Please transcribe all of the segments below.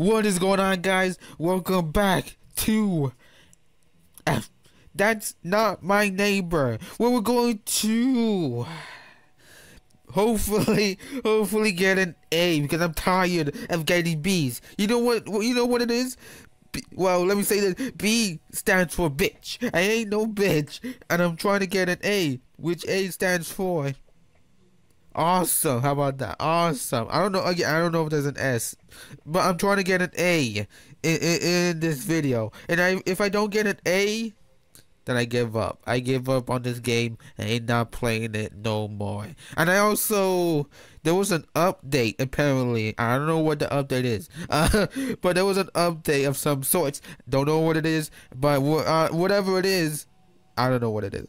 What is going on, guys? Welcome back to That's Not My Neighbor, where we're going to hopefully get an A, because I'm tired of getting B's. You know what it is? Well, let me say that B stands for bitch. I ain't no bitch, and I'm trying to get an A, which A stands for awesome. How about that? Awesome. I don't know if there's an S, but I'm trying to get an A in this video, and if I don't get an A, then I give up. I give up on this game and ain't not playing it no more. And I also, there was an update apparently. I don't know what the update is, but there was an update of some sorts. Don't know what it is, but whatever it is, I don't know what it is.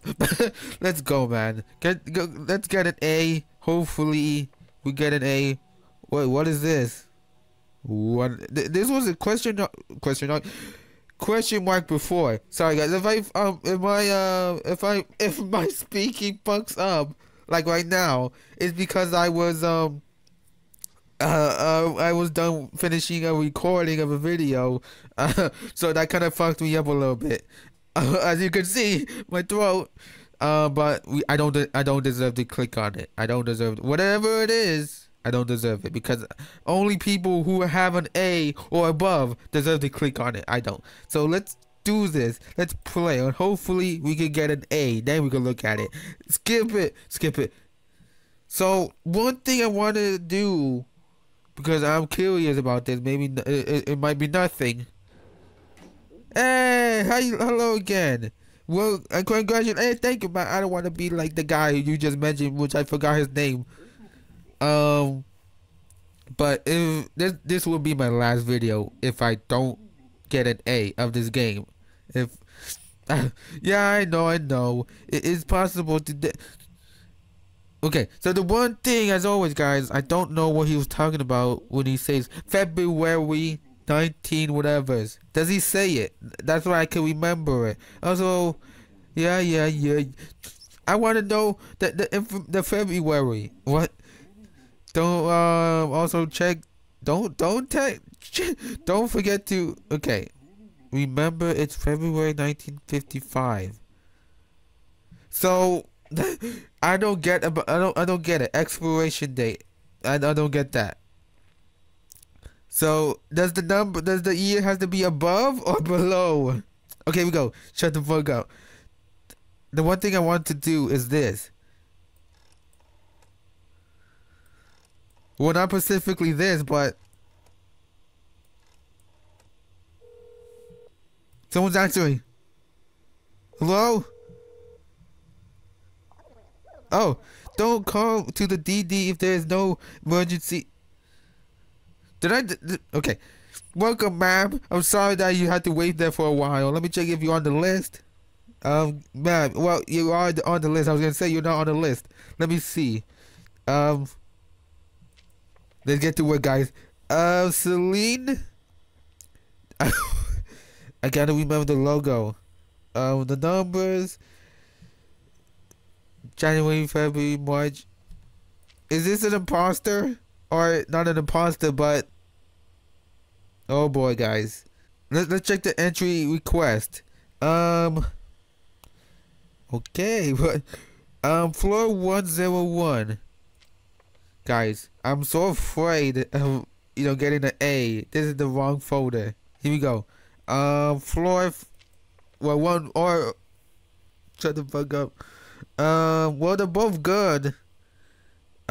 Let's go, man. Let's get an A. Hopefully we get an A. Wait, what is this? This was a question mark before. Sorry guys, if my speaking fucks up like right now, it's because I was done finishing a recording of a video, so that kind of fucked me up a little bit. As you can see, my throat. But I don't deserve to click on it. I don't deserve it. Whatever it is, I don't deserve it, because only people who have an A or above deserve to click on it. I don't. So let's do this. Let's play, and hopefully we can get an A. Then we can look at it. Skip it. Skip it. So one thing I want to do, because I'm curious about this. Maybe it might be nothing. Hey, hello again. Well, congratulations. Hey, thank you, man. I don't want to be like the guy you just mentioned, which I forgot his name. But if this will be my last video if I don't get an A of this game. If yeah, I know. It is possible to. Okay, so the one thing, as always, guys, I don't know what he was talking about when he says February 19 whatever's. Does he say it? That's why I can remember it. Also, yeah. I want to know the February. What? Don't also check. Don't forget to. Okay, remember it's February 1955. So I don't get it. Expiration date. I don't get that. So does the year has to be above or below? Okay, here we go. Shut the fuck up. The one thing I want to do is this. Well, not specifically this, but someone's answering. Hello? Oh, don't call to the DD if there is no emergency. Okay. Welcome, ma'am. I'm sorry that you had to wait there for a while. Let me check if you're on the list. Ma'am, well, you are on the list. I was going to say you're not on the list. Let me see. Let's get to it, guys. Celine. I got to remember the logo. The numbers. January, February, March. Is this an imposter? Or not an imposter, but oh boy, guys, let's check the entry request. Okay, but floor 101. Guys, I'm so afraid of getting an A. This is the wrong folder. Here we go. Shut the fuck up. Well, they're both good.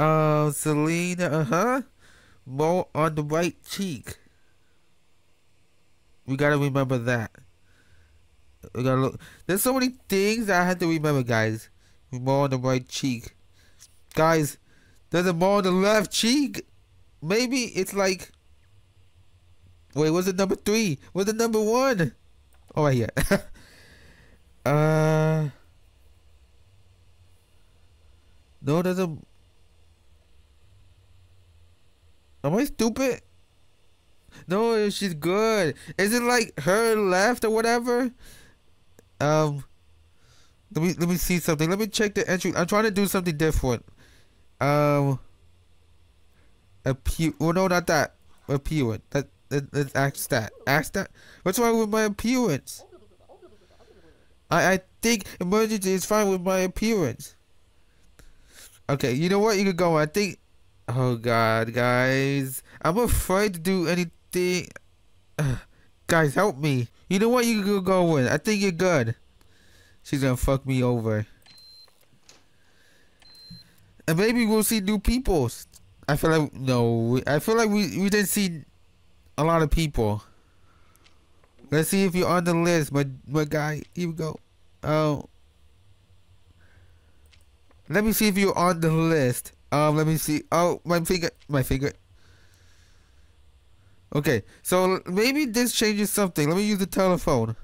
Selena, Mo on the right cheek. We gotta remember that. We gotta look. There's so many things that I have to remember, guys. Mo on the right cheek. Guys, there's a Mo on the left cheek. Maybe it's like. Wait, was it number 3? Was it number 1? Oh, right here. No, there's a. Am I stupid? No, she's good. Is it like her left or whatever? Let me see something. Let me check the entry. I'm trying to do something different. Appeal. Well, no, not that. Appeal. That Let's ask that. Ask that. What's wrong with my appearance? I think emergency is fine with my appearance. Okay, you know what? You can go. I think. Oh God, guys, I'm afraid to do anything. Guys, help me. You know what? You can go with. I think you're good. She's gonna fuck me over. And maybe we'll see new people. I feel like no. I feel like we didn't see a lot of people. Let's see if you're on the list, my guy. Here we go. Oh, let me see if you're on the list. Let me see. Oh, my finger. Okay, so maybe this changes something. Let me use the telephone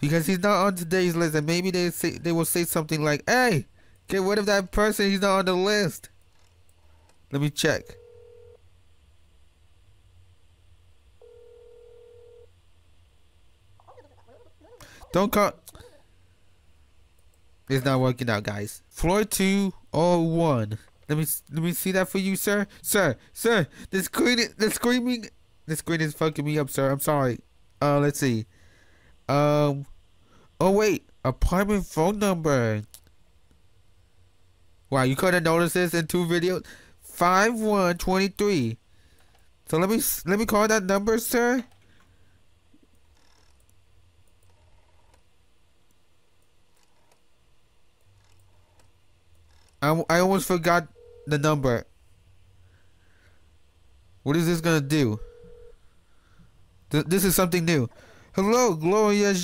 because he's not on today's list, and maybe they will say something like, "Hey, get rid of that person. He's not on the list." Let me check. Don't call. It's not working out, guys. Floor 201. Let me see that for you, sir. Sir. The screen is fucking me up, sir. I'm sorry. Let's see. Oh wait, apartment phone number. Wow, you couldn't notice this in two videos. 5123. So let me call that number, sir. I almost forgot the number. What is this gonna do? This is something new. Hello, Gloria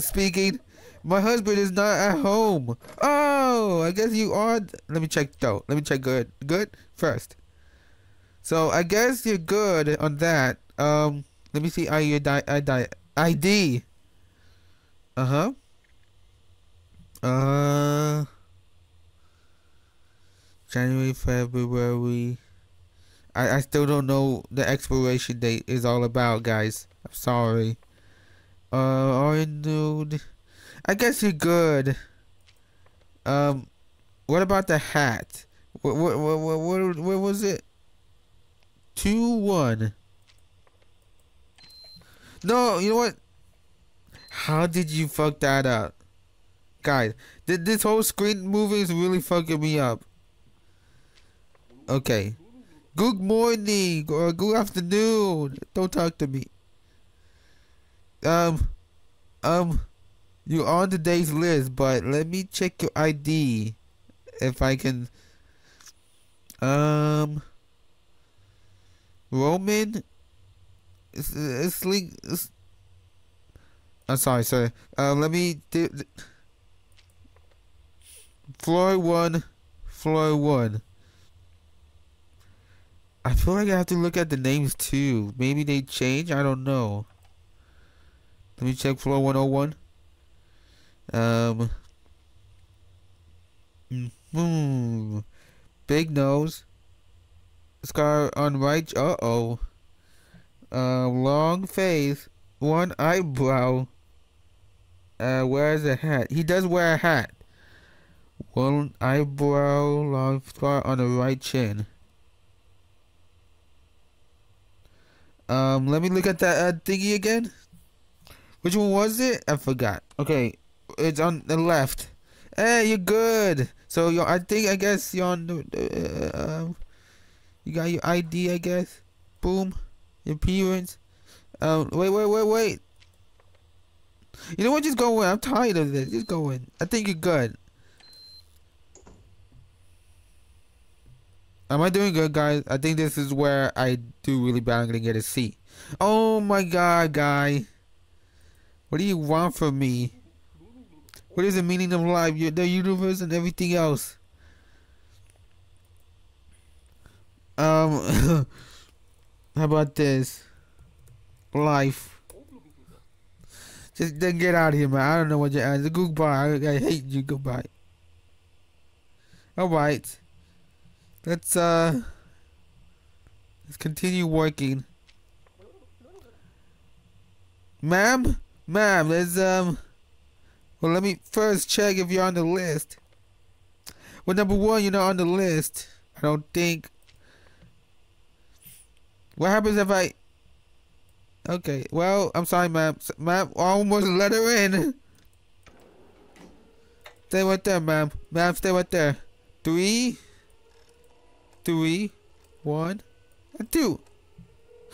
speaking. My husband is not at home. Oh, I guess you are. Let me check though. Let me check good first. So I guess you're good on that. Let me see. ID. January, February. I still don't know the expiration date is all about, guys. I'm sorry. Dude, I guess you're good. What about the hat? What where was it? 2-1. No, you know what? How did you fuck that up, guys? This whole screen moving is really fucking me up. Okay. Good morning or good afternoon. Don't talk to me. You're on today's list, but let me check your ID if I can. Roman. It's linked. I'm sorry, sir. Let me do. Floor one. I feel like I have to look at the names too. Maybe they change. I don't know. Let me check floor 101. Big nose. Scar on right. Long face. One eyebrow. Wears a hat. He does wear a hat. One eyebrow. Long scar on the right chin. Let me look at that thingy again. Which one was it? I forgot. Okay, it's on the left. Hey, you're good. So you, I guess you're on. You got your ID, I guess. Boom, your appearance. Wait. You know what? Just go in. I'm tired of this. Just go in. I think you're good. Am I doing good, guys? I think this is where I do really bad. I'm gonna get a C. Oh my God, guy! What do you want from me? What is the meaning of life? The universe and everything else. How about this? Life. Just then get out of here, man. I don't know what you're asking. Goodbye. I hate you. Goodbye. All right. Let's continue working. Ma'am, let's, well, let me first check if you're on the list. Well, number one, you're not on the list. I don't think. What happens if I... Okay, well, I'm sorry, ma'am. Ma'am, I almost let her in. Stay right there, ma'am. Ma'am, stay right there. 3, 3, 1, and 2.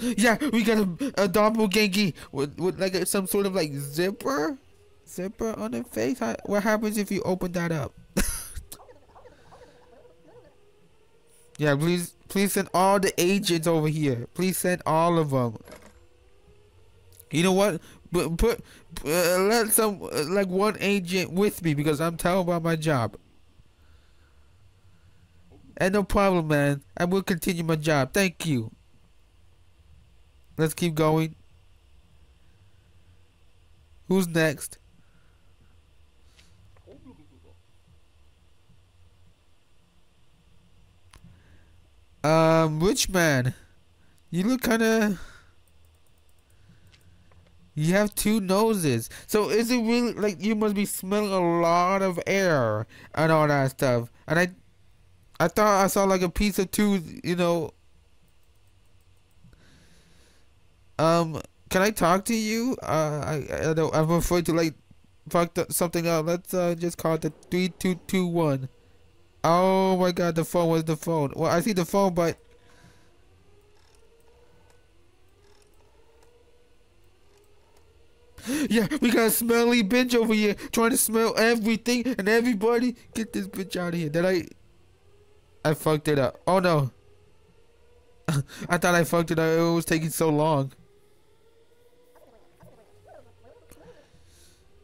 Yeah, we got a doppelganger with like some sort of like zipper on the face. What happens if you open that up? Yeah, please send all the agents over here. Please send all of them. You know what? Let some like one agent with me because I'm terrible at my job. And no problem, man. I will continue my job. Thank you. Let's keep going. Who's next? Rich man, you look kind of... You have 2 noses. So is it really like you must be smelling a lot of air and all that stuff? And I thought I saw like a piece of tooth, you know. Can I talk to you? I don't, I'm afraid to like fuck something up. Let's just call it the 3221. Oh my God, the phone was the phone. Well, I see the phone, but yeah, we got a smelly bitch over here trying to smell everything and everybody. Get this bitch out of here. Did I fucked it up. Oh no. I thought I fucked it up. It was taking so long.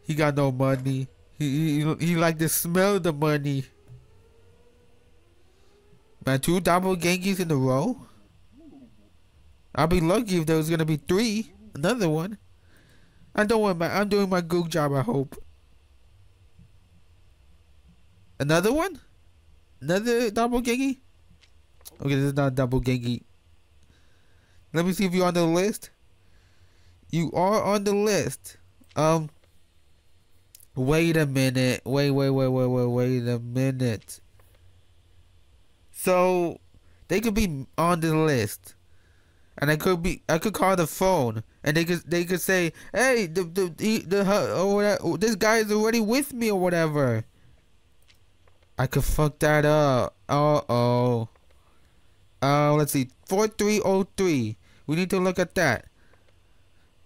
He got no money. He like to smell the money. Man, 2 doppelgangers in a row? I'll be lucky if there was gonna be 3. Another one. I don't want my... I'm doing my good job, I hope. Another one? Another doppelganger? Okay, this is not a doppelganger. Let me see if you're on the list. You are on the list. Wait a minute. Wait a minute. So they could be on the list. And I could call the phone, and they could say, "Hey, this guy is already with me," or whatever. I could fuck that up. Uh-oh. Let's see, 4303. We need to look at that.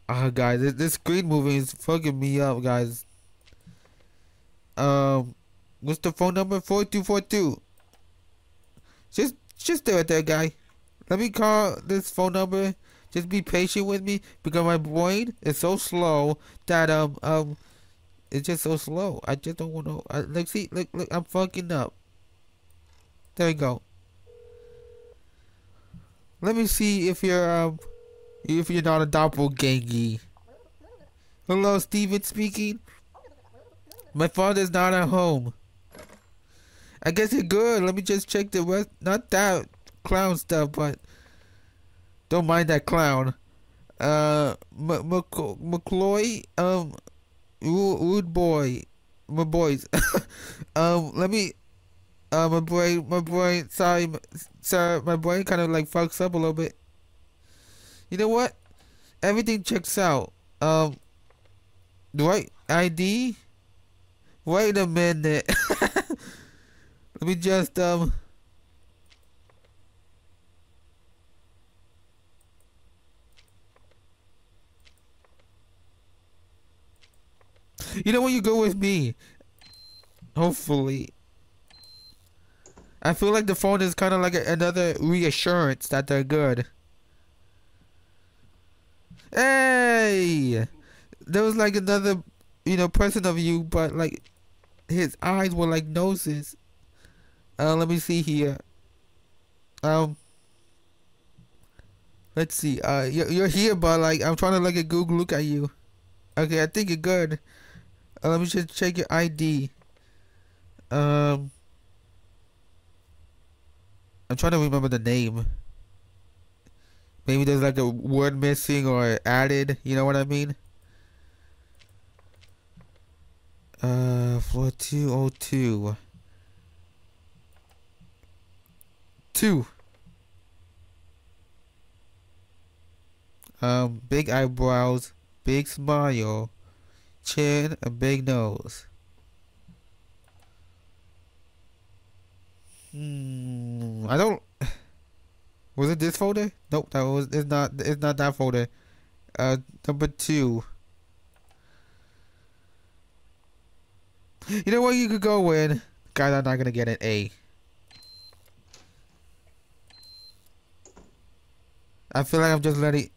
Ah, guys, this screen moving is fucking me up, guys. What's the phone number? 4242. Just stay right there, guy. Let me call this phone number. Just be patient with me because my brain is so slow that it's just so slow. I just don't want to. Look, I'm fucking up. There we go. Let me see if you're not a doppelganger. Hello, Steven speaking. My father's not at home. I guess you're good. Let me just check the rest. Not that clown stuff, but don't mind that clown. McCloy, rude boy, my boys. Let me, my brain, sorry, sir, my brain kind of like fucks up a little bit. You know what? Everything checks out. The right ID? Wait a minute. Let me just, you know when you go with me, hopefully. I feel like the phone is kind of like another reassurance that they're good. Hey, there was like another, you know, person of you, but like his eyes were like noses. Let me see here. Let's see. You're here, but like I'm trying to like a Google look at you. Okay, I think you're good. Let me just check your ID. I'm trying to remember the name. Maybe there's like a word missing or added. You know what I mean? 4202. 2. big eyebrows, big smile, chin, a big nose. I don't. Was it this folder? Nope, that was. It's not. It's not that folder. Number 2. You know what? You could go in. God, I'm not gonna get an A. I feel like I'm just letting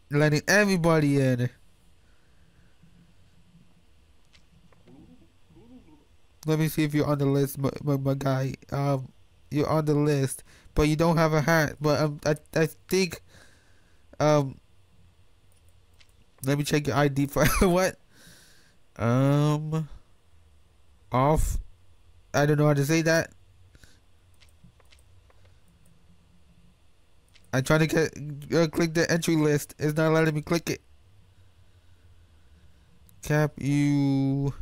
everybody in. Let me see if you're on the list, my guy. You're on the list, but you don't have a hat. But I think, let me check your ID for what? Off. I don't know how to say that. I'm trying to click the entry list. It's not letting me click it. Cap you.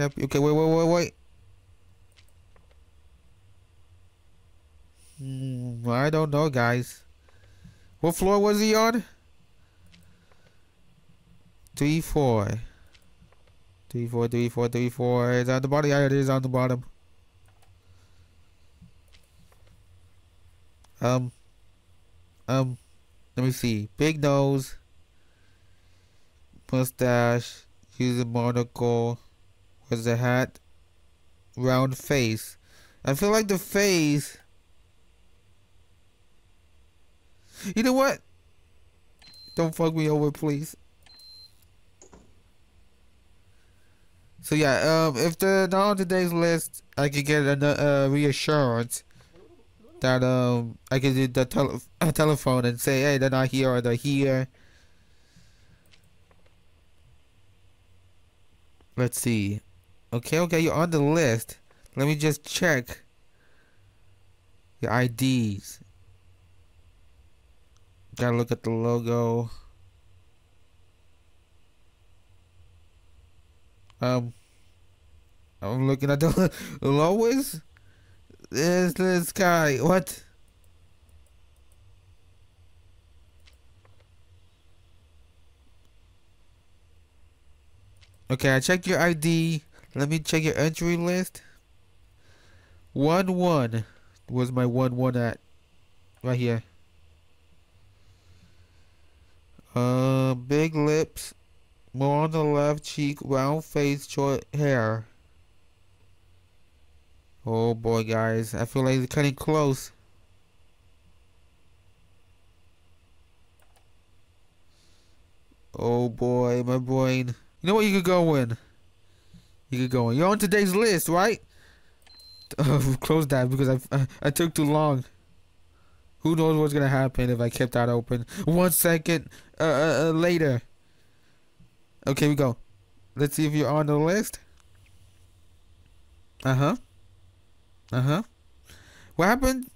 Okay, wait. I don't know, guys. What floor was he on? 3, 4. 3, 4. It's on the bottom. Yeah, it is on the bottom. Let me see. Big nose, mustache, use a monocle, where's the hat, round face. I feel like the face. You know what? Don't fuck me over, please. So yeah, if they're not on today's list, I could get a reassurance that I can do the telephone and say, hey, they're not here or they're here. Let's see. Okay, you're on the list. Let me just check your IDs. Gotta look at the logo. I'm looking at the lowest. This guy, what? Okay, I checked your ID. Let me check your entry list. 1, 1. Where's my 1, 1 at? Right here. Big lips, more on the left cheek, round face, short hair. Oh boy, guys, I feel like it's cutting close. Oh boy, my brain. You know what? You could go in. You're on today's list, right? Close that because I took too long. Who knows what's gonna happen if I kept that open? 1 second later. Okay, we go. Let's see if you're on the list. What happened?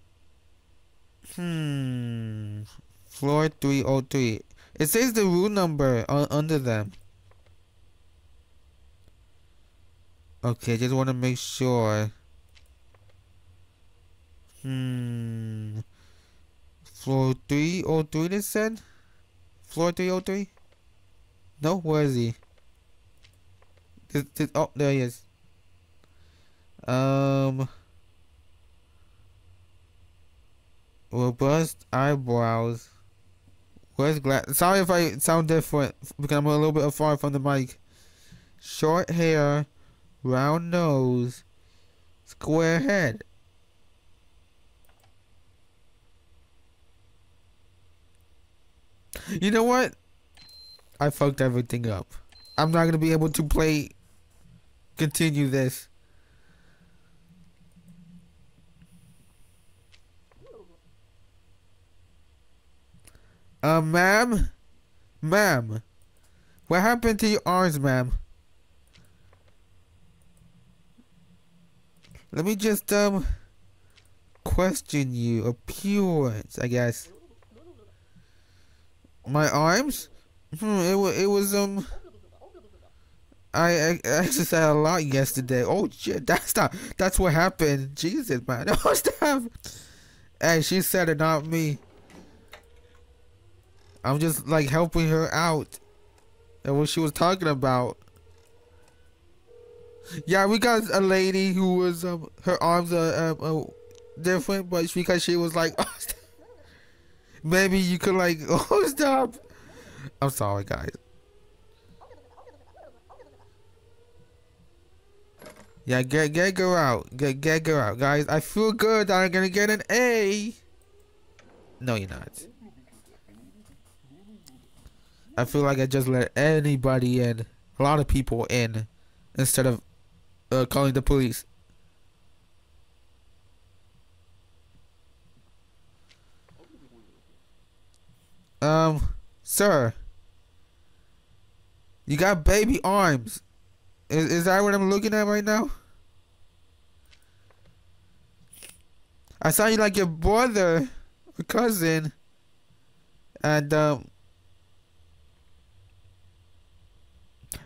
Floor 303. It says the room number under them. Okay, just want to make sure. Floor 303 they said? Floor 303? No, where is he? Oh, there he is. Robust eyebrows. Where's glass? Sorry if I sound different because I'm a little bit far from the mic. Short hair, round nose, square head. You know what? I fucked everything up. I'm not gonna be able to continue this. Ma'am, what happened to your arms, ma'am? Let me just question you appearance, I guess. My arms? It was I exercised a lot yesterday. Oh shit, that's what happened. Jesus, man. Oh, stop. Hey, she said it, not me. I'm just like helping her out. And what she was talking about. Yeah, we got a lady who was her arms are different, but it's because she was like, oh, stop. Maybe you could like, oh stop. I'm sorry, guys. Yeah, get her out. Get her out, guys. I feel good that I'm gonna get an A. No, you're not. I feel like I just let anybody in, a lot of people in, instead of calling the police. Sir, you got baby arms. Is that what I'm looking at right now? I saw you like your brother, or cousin, and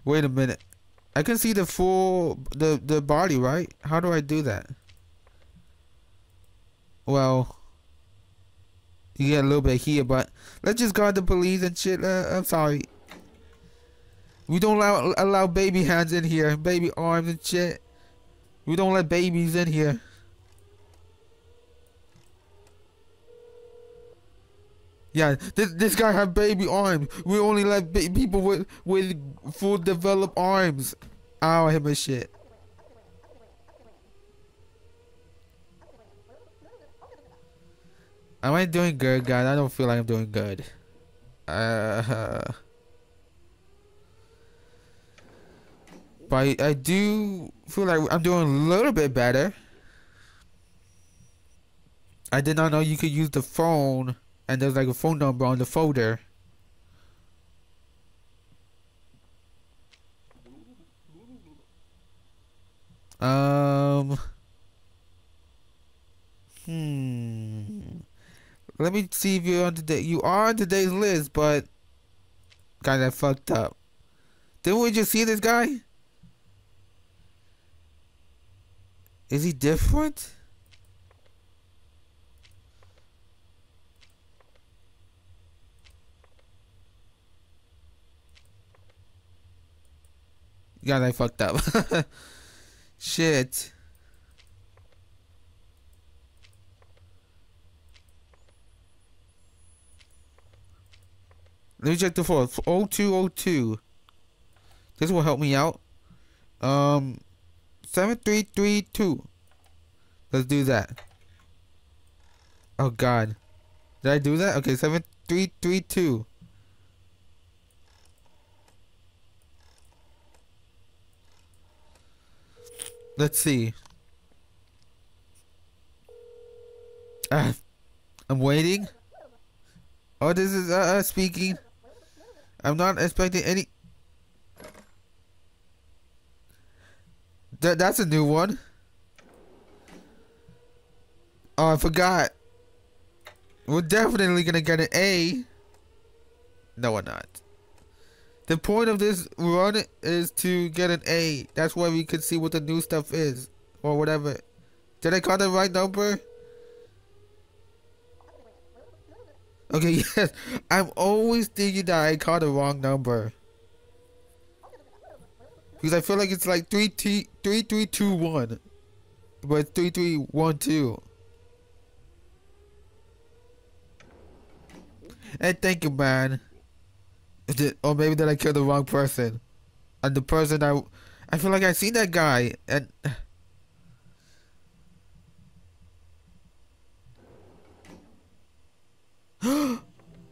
wait a minute. I can see the full the body, right? How do I do that? Well, you get a little bit here, but let's just guard the police and shit. I'm sorry. We don't allow baby hands in here, baby arms and shit. We don't let babies in here. Yeah, this guy had baby arms. We only let people with full developed arms. Ow, I hit my shit. Am I doing good, guys? I don't feel like I'm doing good. But I do feel like I'm doing a little bit better. I did not know you could use the phone. And there's like a phone number on the folder. Let me see if you're on today. You are on today's list, but kind of fucked up. Didn't we just see this guy? Is he different? God, I fucked up. Shit. Let me check the phone. 0202. This will help me out. 7332. Let's do that. Oh God. Did I do that? Okay, 7332. Let's see. I'm waiting. Oh, this is speaking. I'm not expecting any. That's a new one. Oh, I forgot. We're definitely gonna get an A. No, we're not. The point of this run is to get an A. That's why we can see what the new stuff is. Or whatever. Did I call the right number? Okay, yes. I'm always thinking that I called the wrong number. Because I feel like it's like 3321. But it's 3312. And thank you, man. Or maybe that I killed the wrong person, and the person I feel like I seen that guy, and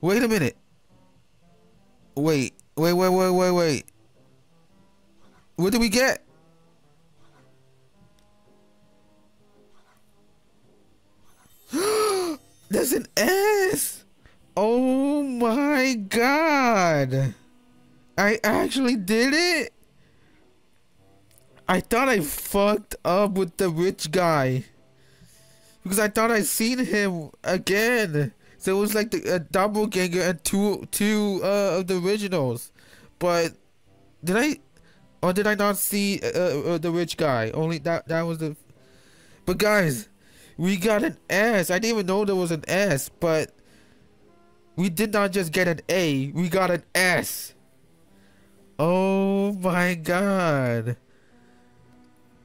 wait a minute, wait. What did we get? That's an S. Oh my God, I actually did it. I thought I fucked up with the rich guy because I thought I seen him again, so it was like a doppelganger and two of the originals. But did I, or did I not see the rich guy? Only that was the, but guys, we got an S. I didn't even know there was an S, but We did not just get an A, we got an S. Oh my god.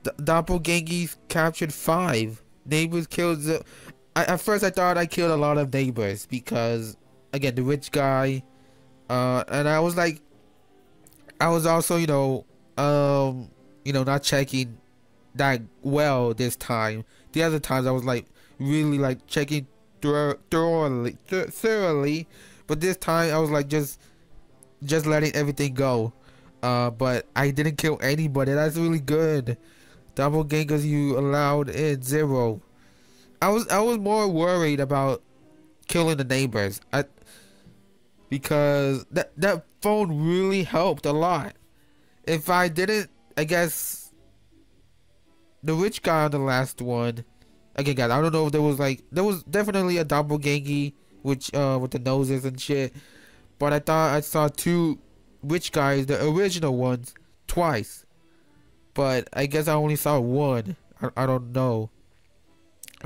Doppelgangers captured 5. Neighbors killed. At first I thought I killed a lot of neighbors because, again, the rich guy. And I was like, I was also, not checking that well this time. The other times I was like, really like checking thoroughly, but this time I was like just letting everything go. But I didn't kill anybody. That's really good. Doppelgangers you allowed in 0. I was more worried about killing the neighbors. Because that phone really helped a lot. If I didn't, I guess the rich guy on the last one. Again, guys, I don't know if there was definitely a doppelganger which with the noses and shit. But I thought I saw 2 rich guys, the original ones, twice. But I guess I only saw 1. I don't know.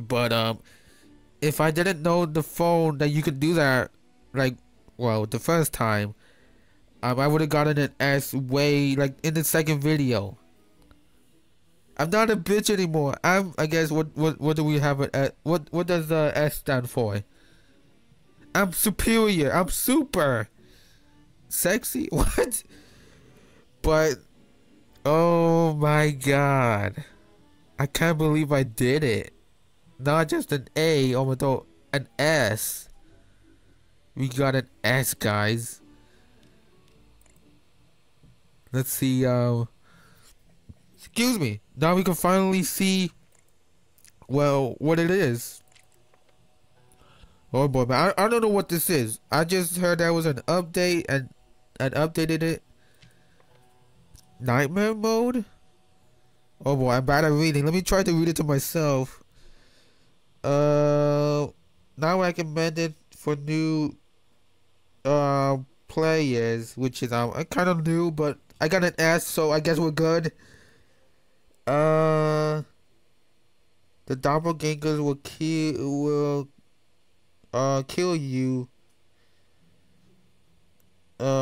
But if I didn't know the phone that you could do that, like, well, the first time, I would have gotten an S way, like, in the second video. I'm not a bitch anymore. I guess, what do we have an S? What does the S stand for? I'm superior. I'm super. Sexy? What? But, oh my god. I can't believe I did it. Not just an A, although an S. We got an S, guys. Let's see, excuse me. Now we can finally see, well, what it is. Oh boy, man, I don't know what this is. I just heard that was an update and updated it. Nightmare mode? Oh boy, I'm bad at reading. Let me try to read it to myself. Now recommended for new players, which is I kind of new, but I got an S, so I guess we're good. The doppelgangers will kill you.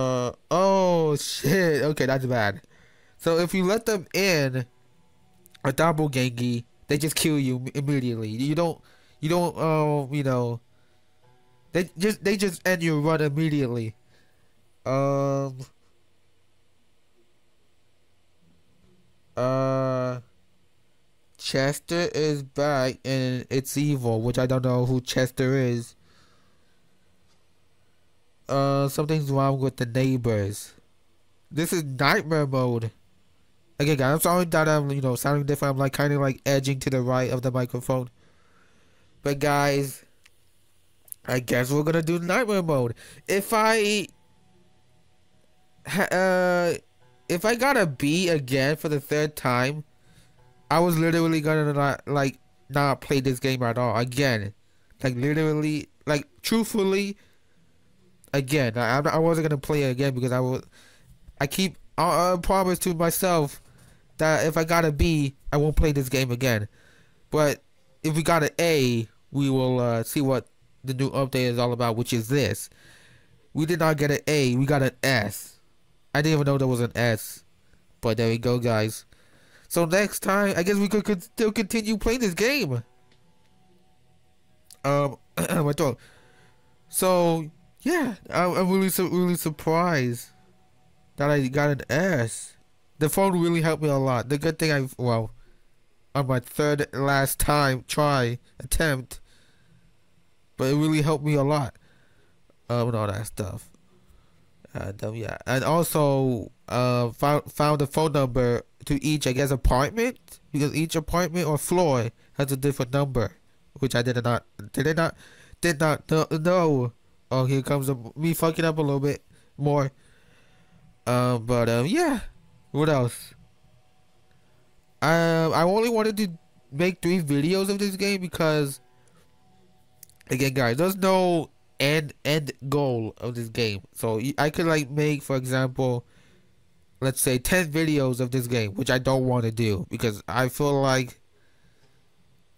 Oh shit. Okay, that's bad. So if you let them in, a doppelganger, they just kill you immediately. You don't. They just end your run immediately. Chester is back and it's evil, which I don't know who Chester is. Something's wrong with the neighbors. This is nightmare mode. Again, guys, I'm sorry that I'm, sounding different. I'm like kind of like edging to the right of the microphone. But guys, I guess we're gonna do nightmare mode. If I got a B again for the 3rd time, I was literally gonna not play this game at all again. Like literally, like truthfully, again. I wasn't gonna play it again because I promise to myself that if I got a B, I won't play this game again. But if we got an A, we will see what the new update is all about, which is this. We did not get an A, we got an S. I didn't even know there was an S, but there we go, guys. So next time, I guess we could still continue playing this game. My throat. So yeah, I'm really surprised that I got an S. The phone really helped me a lot. The good thing on my 3rd last time attempt. But it really helped me a lot with all that stuff. Yeah, and also found the phone number to each, I guess, apartment, because each apartment or floor has a different number, which I did not know. Oh, here comes me fucking up a little bit more. But yeah, what else? I only wanted to make 3 videos of this game because, again, guys, there's no end goal of this game. So I could like make, for example, let's say 10 videos of this game, which I don't want to do because I feel like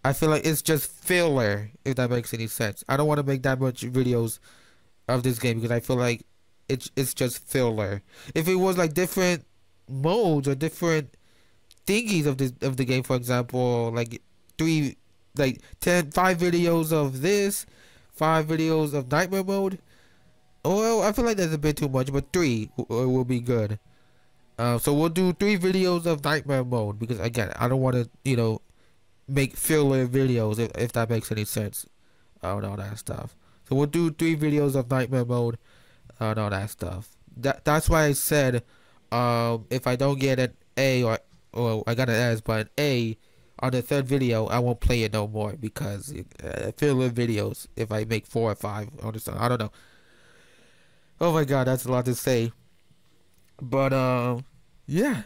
it's just filler, if that makes any sense. I don't want to make that much videos of this game, because I feel like it's just filler. If it was like different modes or different thingies of the game, for example, like 5 videos of this, 5 videos of nightmare mode. Well, I feel like that's a bit too much, but 3 will be good. So we'll do 3 videos of nightmare mode, because again, I don't want to, you know, make filler videos, if that makes any sense, and all that stuff. So we'll do 3 videos of nightmare mode and all that stuff. That's why I said, if I don't get an A, or I got an S, but an A on the 3rd video, I won't play it no more, because filler videos, if I make 4 or 5 on the side, I don't know. Oh my god, that's a lot to say. But yeah,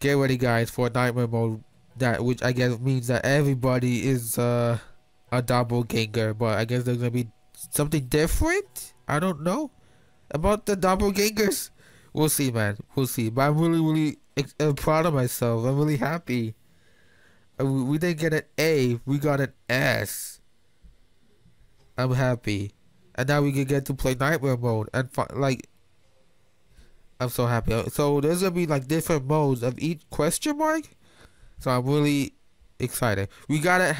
get ready guys for nightmare mode, that which I guess means that everybody is a doppelganger, but I guess there's gonna be something different. I don't know about the doppelgangers. We'll see, man, we'll see. But I'm really proud of myself. I'm really happy. We didn't get an A, we got an S. I'm happy, and now we can get to play nightmare mode, and like, I'm so happy. So there's gonna be like different modes of each question mark. So I'm really excited. We gotta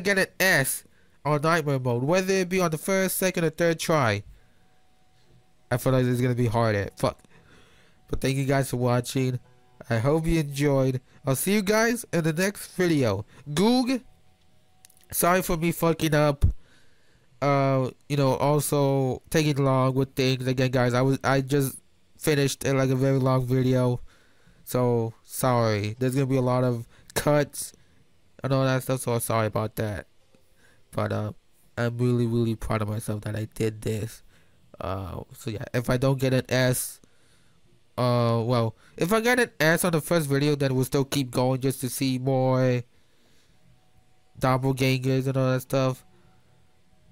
get an S on nightmare mode, whether it be on the 1st, 2nd, or 3rd try. I feel like it's gonna be harder. Fuck. But thank you guys for watching. I hope you enjoyed. I'll see you guys in the next video. Goog, sorry for me fucking up. You know, also taking long with things again, guys. I just finished in like a very long video, so sorry. There's gonna be a lot of cuts and all that stuff, so I'm sorry about that. But I'm really proud of myself that I did this. So yeah, if I don't get an S, well, if I get an S on the 1st video, then we'll still keep going just to see more doppelgangers and all that stuff.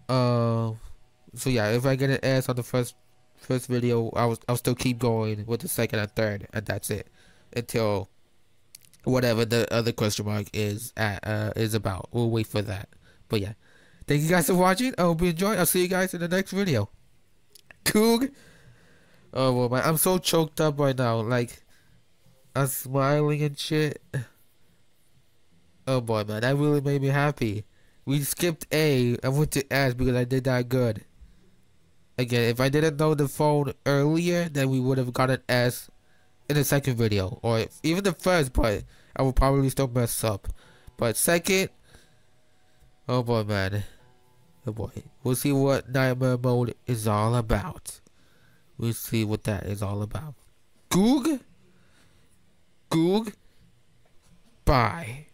So yeah, if I get an S on the first video, I'll still keep going with the 2nd and 3rd, and that's it until whatever the other question mark is about. We'll wait for that. But yeah, thank you guys for watching. I hope you enjoyed. I'll see you guys in the next video. Coog. Oh well, man, I'm so choked up right now. Like, I'm smiling and shit. Oh boy, man, that really made me happy. We skipped A. I went to S because I did that good. Again, if I didn't know the phone earlier, then we would have got an S in the 2nd video, or even the 1st, but I would probably still mess up. But 2nd, oh boy, man, oh boy, we'll see what nightmare mode is all about. We'll see what that is all about. Goog, Goog, bye.